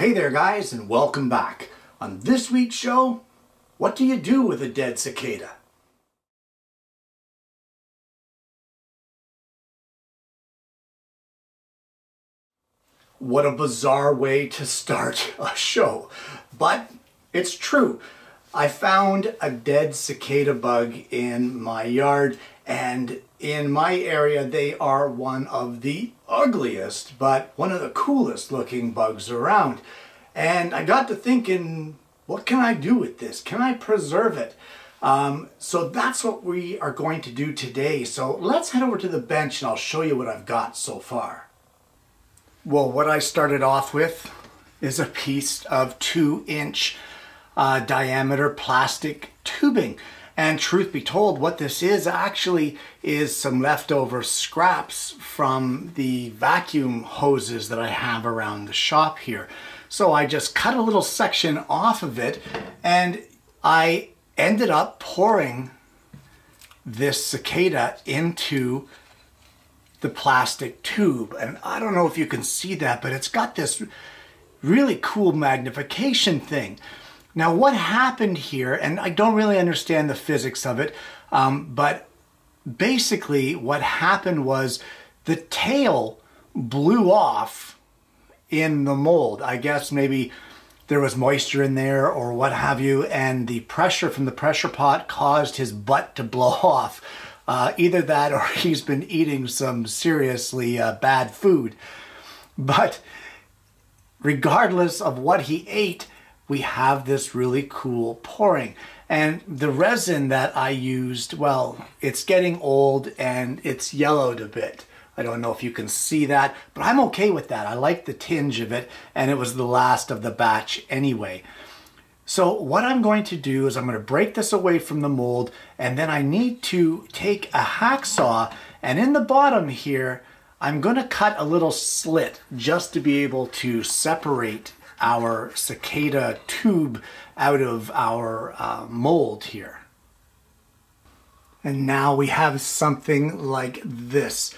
Hey there guys, and welcome back. On this week's show, what do you do with a dead cicada? What a bizarre way to start a show, but it's true. I found a dead cicada bug in my yard, and in my area they are one of the ugliest but one of the coolest looking bugs around. And I got to thinking, what can I do with this? Can I preserve it? So that's what we are going to do today. So let's head over to the bench and I'll show you what I've got so far. Well, what I started off with is a piece of 2-inch diameter plastic tubing, and truth be told, what this is actually is some leftover scraps from the vacuum hoses that I have around the shop here. So I just cut a little section off of it, and I ended up pouring this cicada into the plastic tube. And I don't know if you can see that, but it's got this really cool magnification thing. Now what happened here, and I don't really understand the physics of it, but basically what happened was the tail blew off in the mold. I guess maybe there was moisture in there or what have you, and the pressure from the pressure pot caused his butt to blow off. Either that or he's been eating some seriously bad food. But regardless of what he ate, we have this really cool pouring. And the resin that I used, well, it's getting old and it's yellowed a bit. I don't know if you can see that, but I'm okay with that. I like the tinge of it, and it was the last of the batch anyway. So what I'm going to do is I'm going to break this away from the mold, and then I need to take a hacksaw, and in the bottom here, I'm going to cut a little slit just to be able to separate our cicada tube out of our mold here. And now we have something like this.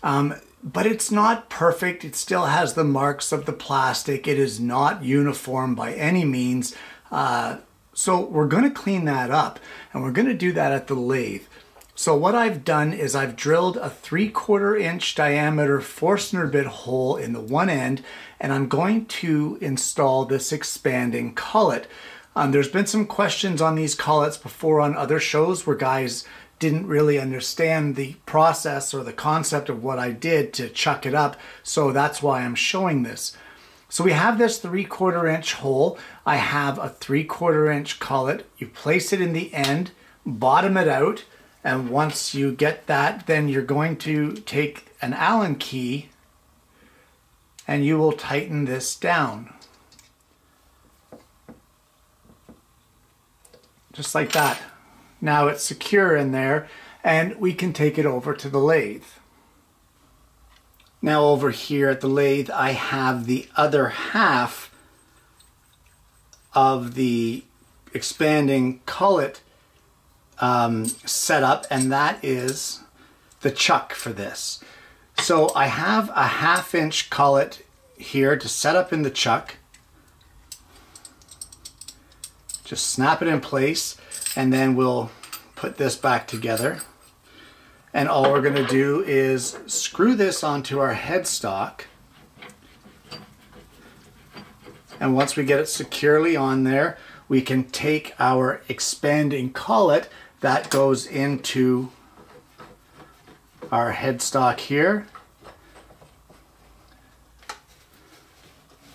But it's not perfect. It still has the marks of the plastic. It is not uniform by any means. So we're going to clean that up, and we're going to do that at the lathe. So what I've done is I've drilled a 3/4-inch diameter Forstner bit hole in the one end, and I'm going to install this expanding collet. There's been some questions on these collets before on other shows where guys didn't really understand the process or the concept of what I did to chuck it up, so that's why I'm showing this. So we have this 3/4-inch hole. I have a 3/4-inch collet. You place it in the end, bottom it out, and once you get that, then you're going to take an Allen key and you will tighten this down. Just like that. Now it's secure in there, and we can take it over to the lathe. Now over here at the lathe, I have the other half of the expanding collet set up, and that is the chuck for this. So I have a 1/2-inch collet here to set up in the chuck. Just snap it in place, and then we'll put this back together. And all we're going to do is screw this onto our headstock. And once we get it securely on there, we can take our expanding collet that goes into our headstock here.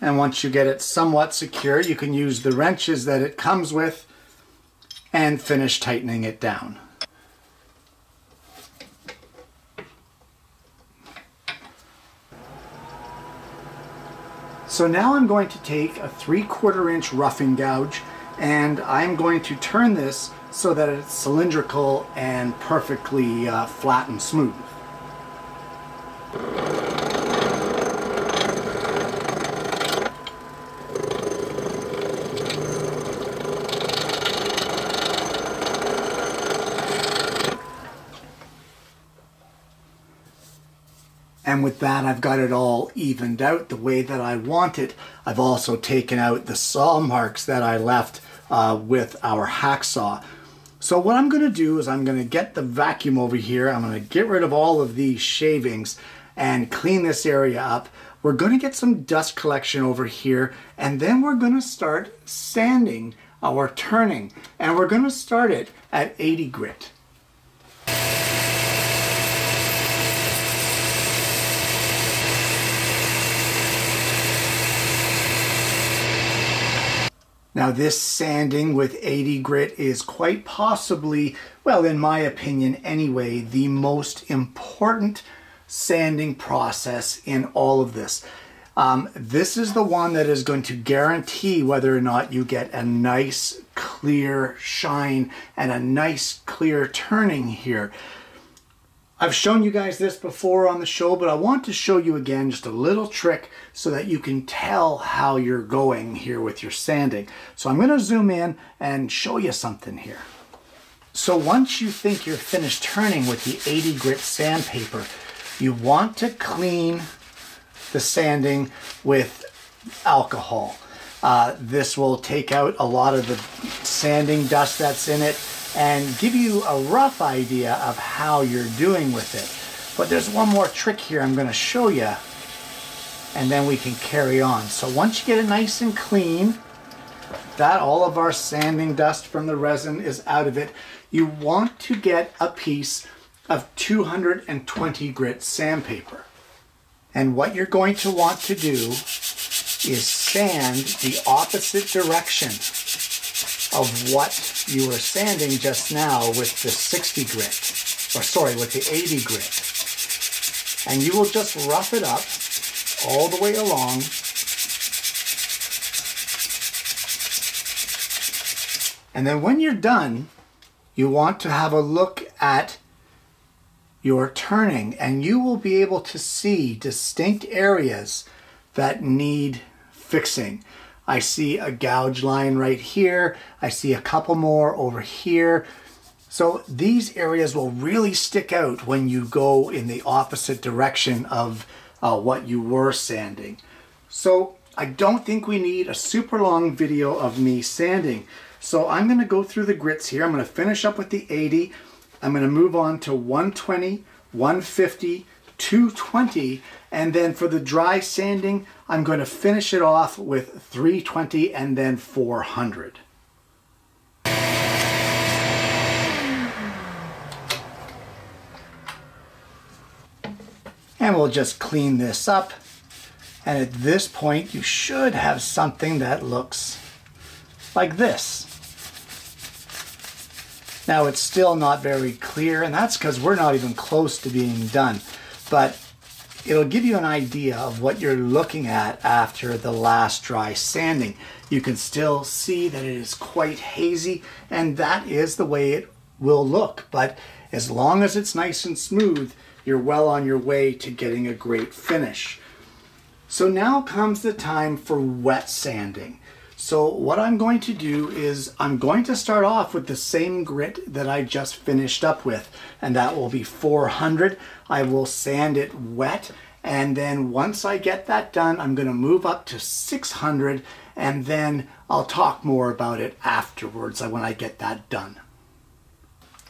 And once you get it somewhat secure, you can use the wrenches that it comes with and finish tightening it down. So now I'm going to take a 3/4-inch roughing gouge, and I'm going to turn this so that it's cylindrical and perfectly flat and smooth. And with that, I've got it all evened out the way that I want it. I've also taken out the saw marks that I left with our hacksaw. So what I'm gonna do is I'm gonna get the vacuum over here. I'm gonna get rid of all of these shavings and clean this area up. We're gonna get some dust collection over here, and then we're gonna start sanding our turning, and we're gonna start it at 80 grit. Now this sanding with 80 grit is quite possibly, well, in my opinion anyway, the most important sanding process in all of this. This is the one that is going to guarantee whether or not you get a nice clear shine and a nice clear turning here. I've shown you guys this before on the show, but I want to show you again just a little trick so that you can tell how you're going here with your sanding. So I'm going to zoom in and show you something here. So once you think you're finished turning with the 80 grit sandpaper, you want to clean the sanding with alcohol. This will take out a lot of the sanding dust that's in it and give you a rough idea of how you're doing with it. But there's one more trick here I'm going to show you, and then we can carry on. So once you get it nice and clean, that all of our sanding dust from the resin is out of it, you want to get a piece of 220 grit sandpaper. And what you're going to want to do is sand the opposite direction of what you were sanding just now with the 60 grit, or sorry, with the 80 grit. And you will just rough it up all the way along. And then when you're done, you want to have a look at your turning, and you will be able to see distinct areas that need fixing. I see a gouge line right here. I see a couple more over here. So these areas will really stick out when you go in the opposite direction of what you were sanding. So I don't think we need a super long video of me sanding. So I'm gonna go through the grits here. I'm gonna finish up with the 80. I'm gonna move on to 120, 150, 220, and then for the dry sanding, I'm going to finish it off with 320 and then 400. And we'll just clean this up. And at this point, you should have something that looks like this. Now it's still not very clear, and that's because we're not even close to being done. But it'll give you an idea of what you're looking at after the last dry sanding. You can still see that it is quite hazy, and that is the way it will look. But as long as it's nice and smooth, you're well on your way to getting a great finish. So now comes the time for wet sanding. So what I'm going to do is I'm going to start off with the same grit that I just finished up with, and that will be 400. I will sand it wet, and then once I get that done, I'm going to move up to 600, and then I'll talk more about it afterwards when I get that done.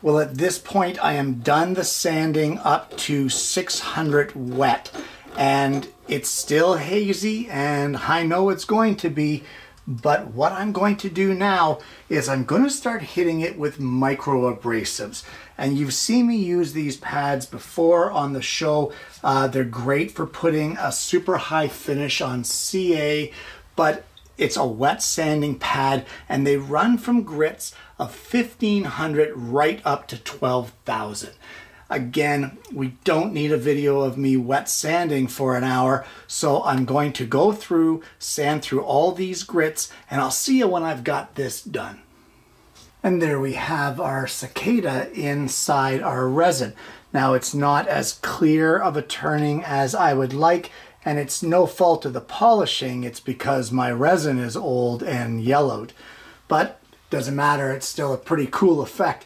Well, at this point, I am done the sanding up to 600 wet, and it's still hazy, and I know it's going to be. But what I'm going to do now is I'm going to start hitting it with micro abrasives. And you've seen me use these pads before on the show. They're great for putting a super high finish on CA, but it's a wet sanding pad, and they run from grits of 1500 right up to 12,000. Again, we don't need a video of me wet sanding for an hour, so I'm going to go through, sand through all these grits, and I'll see you when I've got this done. And there we have our cicada inside our resin. Now, it's not as clear of a turning as I would like, and it's no fault of the polishing. It's because my resin is old and yellowed, but doesn't matter. It's still a pretty cool effect.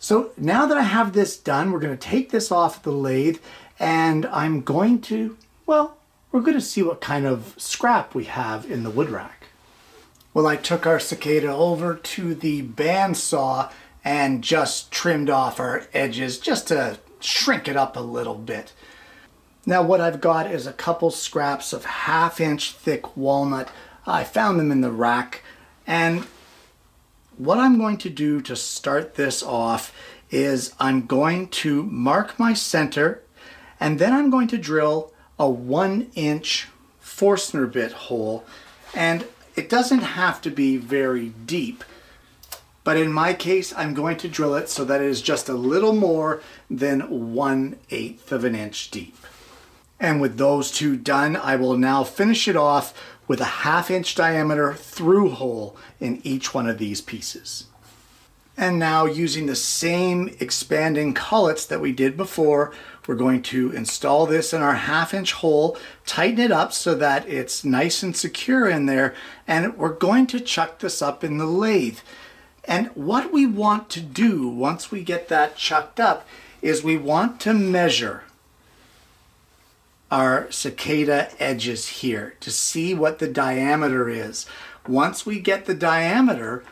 So now that I have this done, we're going to take this off the lathe, and I'm going to, well, we're going to see what kind of scrap we have in the wood rack. Well, I took our cicada over to the bandsaw and just trimmed off our edges just to shrink it up a little bit. Now what I've got is a couple scraps of 1/2 inch thick walnut. I found them in the rack, and what I'm going to do to start this off is I'm going to mark my center, and then I'm going to drill a 1 inch Forstner bit hole, and it doesn't have to be very deep, but in my case I'm going to drill it so that it is just a little more than 1/8 of an inch deep. And with those two done, I will now finish it off with a 1/2 inch diameter through hole in each one of these pieces. And now, using the same expanding collets that we did before, we're going to install this in our 1/2 inch hole, tighten it up so that it's nice and secure in there, and we're going to chuck this up in the lathe. And what we want to do once we get that chucked up is we want to measure our cicada edges here to see what the diameter is. Once we get the diameter,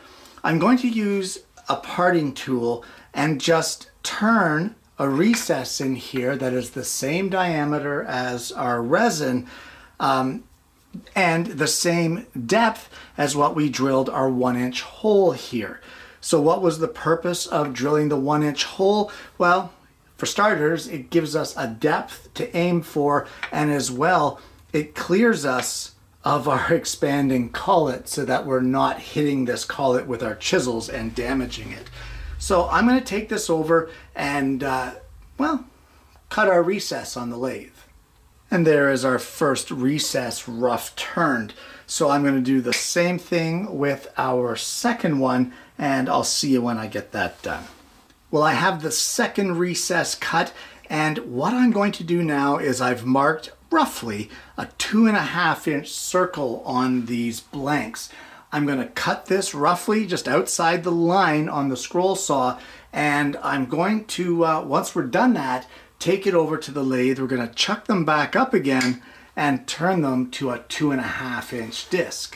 I'm going to use a parting tool and just turn a recess in here that is the same diameter as our resin and the same depth as what we drilled our 1 inch hole here. So what was the purpose of drilling the 1 inch hole? Well, for starters, it gives us a depth to aim for, and as well, it clears us of our expanding collet so that we're not hitting this collet with our chisels and damaging it. So I'm going to take this over and, well, cut our recess on the lathe. And there is our first recess rough turned. So I'm going to do the same thing with our second one, and I'll see you when I get that done. Well, I have the second recess cut, and what I'm going to do now is I've marked roughly a 2.5 inch circle on these blanks. I'm going to cut this roughly just outside the line on the scroll saw, and I'm going to, once we're done that, take it over to the lathe. We're going to chuck them back up again and turn them to a 2.5 inch disc.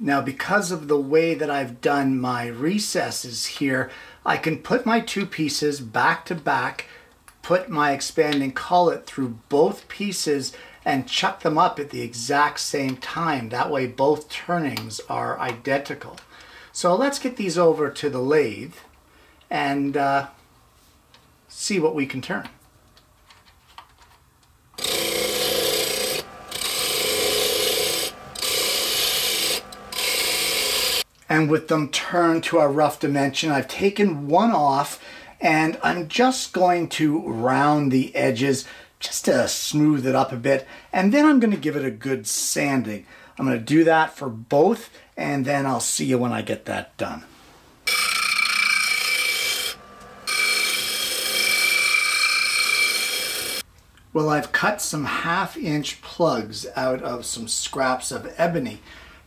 Now, because of the way that I've done my recesses here, I can put my two pieces back to back, put my expanding collet through both pieces, and chuck them up at the exact same time. That way both turnings are identical. So let's get these over to the lathe and see what we can turn. And with them turned to a rough dimension, I've taken one off, and I'm just going to round the edges just to smooth it up a bit, and then I'm going to give it a good sanding. I'm going to do that for both, and then I'll see you when I get that done. Well, I've cut some 1/2 inch plugs out of some scraps of ebony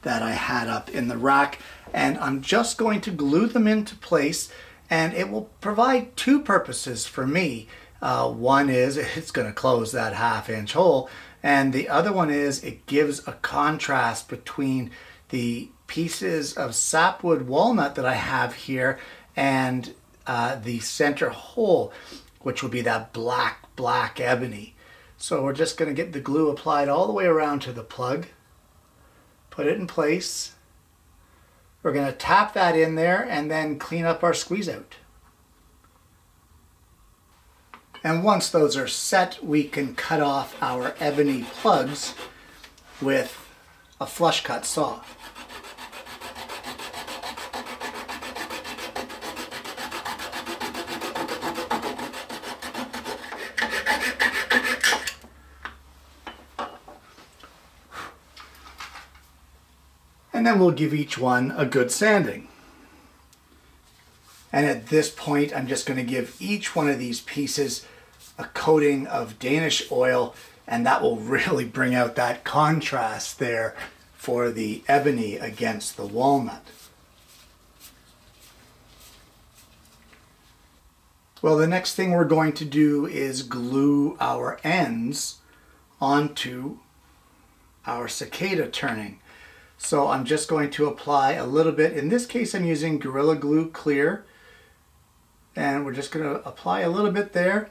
that I had up in the rack, and I'm just going to glue them into place, and it will provide two purposes for me. One is it's going to close that 1/2 inch hole, and the other one is it gives a contrast between the pieces of sapwood walnut that I have here and the center hole, which will be that black ebony. So we're just going to get the glue applied all the way around to the plug. Put it in place. We're going to tap that in there and then clean up our squeeze out. And once those are set, we can cut off our ebony plugs with a flush cut saw. And then we'll give each one a good sanding. And at this point, I'm just going to give each one of these pieces a coating of Danish oil, and that will really bring out that contrast there for the ebony against the walnut. Well, the next thing we're going to do is glue our ends onto our cicada turning. So I'm just going to apply a little bit. In this case, I'm using Gorilla Glue Clear. And we're just going to apply a little bit there.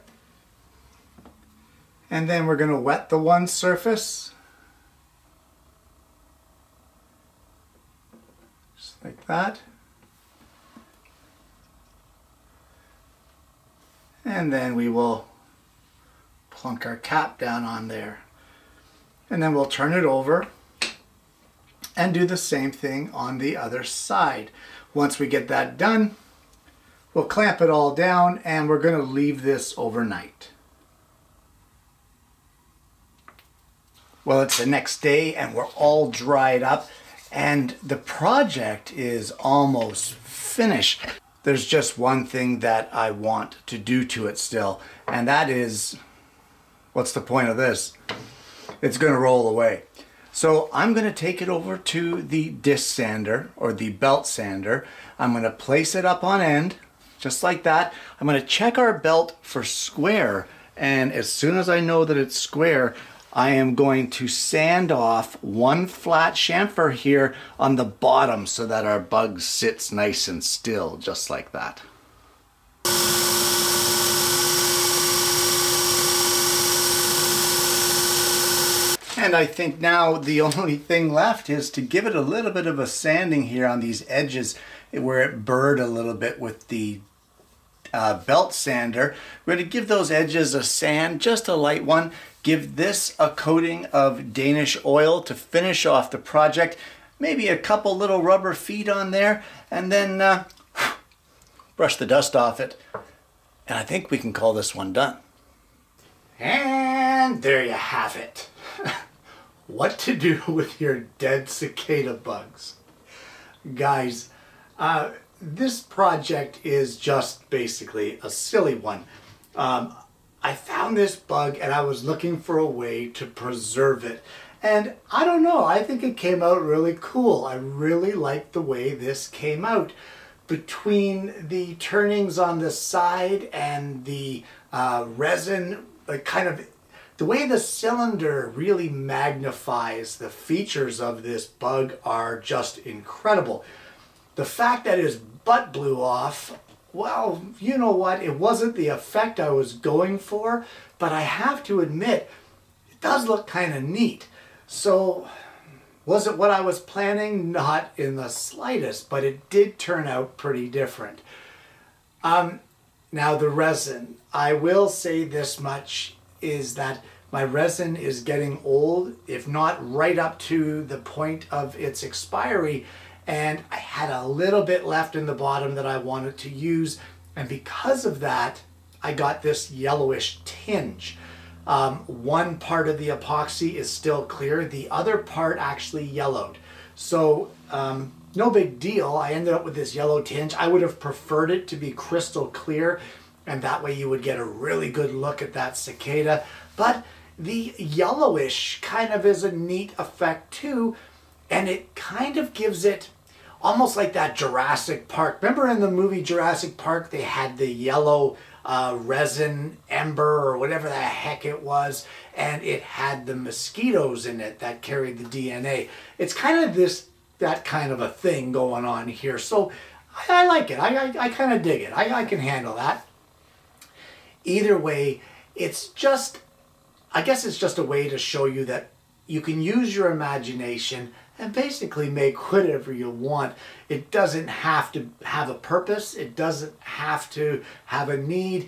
And then we're going to wet the one surface. Just like that. And then we will plunk our cap down on there. And then we'll turn it over and do the same thing on the other side. Once we get that done, we'll clamp it all down, and we're going to leave this overnight. Well, it's the next day and we're all dried up and the project is almost finished. There's just one thing that I want to do to it still, and that is, what's the point of this? It's going to roll away. So I'm going to take it over to the disc sander or the belt sander. I'm going to place it up on end, just like that. I'm going to check our belt for square, and as soon as I know that it's square, I am going to sand off one flat chamfer here on the bottom so that our bug sits nice and still, just like that. And I think now the only thing left is to give it a little bit of a sanding here on these edges where it burred a little bit with the belt sander. We're going to give those edges a sand, just a light one. Give this a coating of Danish oil to finish off the project. Maybe a couple little rubber feet on there, and then brush the dust off it. And I think we can call this one done. And there you have it. What to do with your dead cicada bugs. Guys, this project is just basically a silly one. I found this bug and I was looking for a way to preserve it. And I don't know, I think it came out really cool. I really liked the way this came out. Between the turnings on the side and the resin, like kind of, the way the cylinder really magnifies the features of this bug are just incredible. The fact that his butt blew off, well, you know what, it wasn't the effect I was going for, but I have to admit, it does look kind of neat. So, was it what I was planning? Not in the slightest, but it did turn out pretty different. Now the resin, I will say this much, is that my resin is getting old, if not right up to the point of its expiry. And I had a little bit left in the bottom that I wanted to use, and because of that I got this yellowish tinge. One part of the epoxy is still clear, the other part actually yellowed. So no big deal, I ended up with this yellow tinge. I would have preferred it to be crystal clear, and that way you would get a really good look at that cicada, but the yellowish kind of is a neat effect too, and it kind of gives it almost like that Jurassic Park. Remember in the movie Jurassic Park, they had the yellow resin ember or whatever the heck it was, and it had the mosquitoes in it that carried the DNA. It's kind of that kind of a thing going on here. So I like it. I kind of dig it. I can handle that. Either way, it's just, I guess it's just a way to show you that you can use your imagination and basically make whatever you want. It doesn't have to have a purpose. It doesn't have to have a need.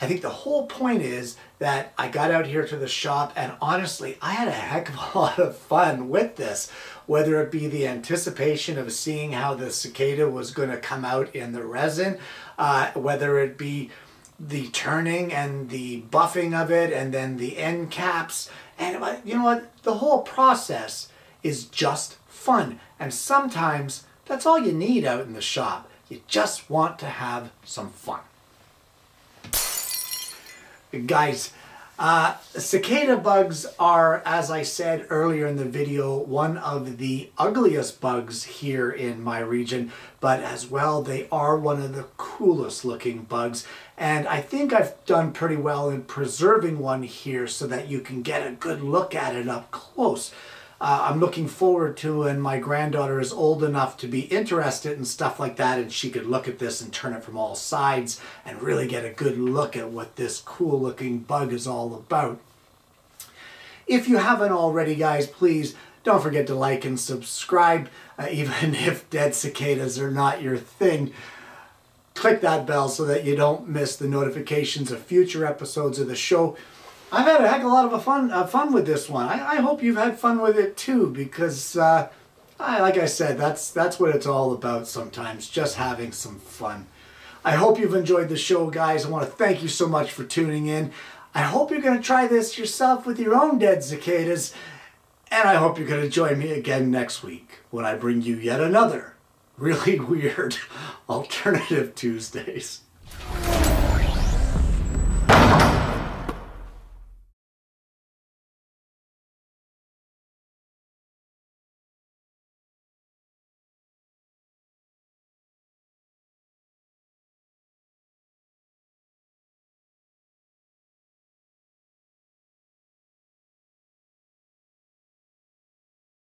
I think the whole point is that I got out here to the shop, and honestly, I had a heck of a lot of fun with this. Whether it be the anticipation of seeing how the cicada was going to come out in the resin, whether it be the turning and the buffing of it, and then the end caps. And you know what? The whole process is just fun, and sometimes that's all you need out in the shop. You just want to have some fun. Guys, Cicada bugs are, as I said earlier in the video, one of the ugliest bugs here in my region, but as well they are one of the coolest looking bugs, and I think I've done pretty well in preserving one here so that you can get a good look at it up close. I'm looking forward to when my granddaughter is old enough to be interested in stuff like that, and she could look at this and turn it from all sides and really get a good look at what this cool looking bug is all about. If you haven't already, guys, please don't forget to like and subscribe, even if dead cicadas are not your thing. Click that bell so that you don't miss the notifications of future episodes of the show. I've had a heck of a lot of fun with this one. I hope you've had fun with it too, because, like I said, that's what it's all about sometimes, just having some fun. I hope you've enjoyed the show, guys. I want to thank you so much for tuning in. I hope you're going to try this yourself with your own dead cicadas, and I hope you're going to join me again next week when I bring you yet another really weird Alternative Tuesdays.